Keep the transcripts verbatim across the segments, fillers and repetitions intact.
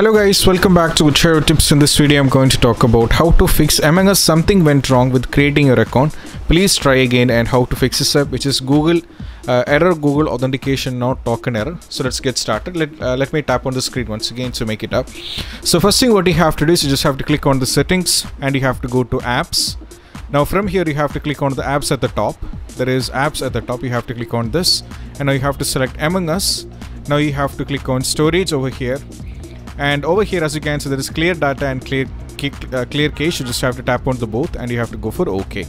Hello guys, welcome back to Google Tips. In this video I'm going to talk about how to fix Among Us. Something went wrong with creating your account, please try again, and how to fix this up, which is Google uh, error, Google authentication not token error. So let's get started. Let, uh, let me tap on the screen once again to make it up. So first thing what you have to do is you just have to click on the settings and you have to go to apps. Now from here you have to click on the apps at the top. There is apps at the top, you have to click on this and now you have to select Among Us. Now you have to click on storage over here, and over here as you can see there is clear data and clear uh, clear cache. You just have to tap on the both and you have to go for OK.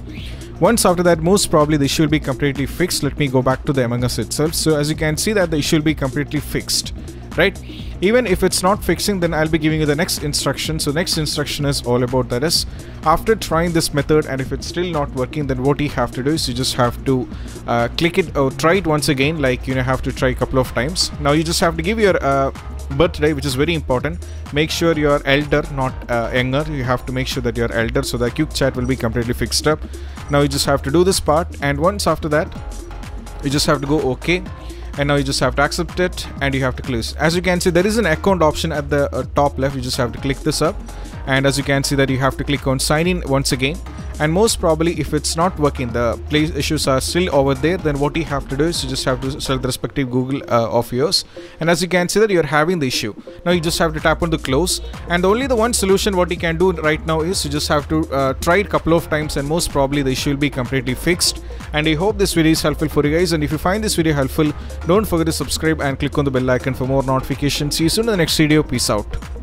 Once after that, most probably the issue will be completely fixed. Let me go back to the Among Us itself. So as you can see that the issue will be completely fixed, right? Even if it's not fixing, then I'll be giving you the next instruction. So next instruction is all about that is after trying this method and if it's still not working, then what you have to do is you just have to uh, click it or try it once again, like you know, have to try a couple of times. Now you just have to give your uh, birthday, which is very important. Make sure you are elder, not uh, younger. You have to make sure that you are elder, so that QChat will be completely fixed up. Now you just have to do this part, and once after that you just have to go OK, and now you just have to accept it and you have to close. As you can see there is an account option at the uh, top left. You just have to click this up, and as you can see that you have to click on sign in once again. And most probably if it's not working, the place issues are still over there, then what you have to do is you just have to select the respective Google uh, of yours, and as you can see that you're having the issue. Now you just have to tap on the close, and only the one solution what you can do right now is you just have to uh, try it a couple of times, and most probably the issue will be completely fixed. And I hope this video is helpful for you guys, and if you find this video helpful, don't forget to subscribe and click on the bell icon for more notifications. See you soon in the next video. Peace out.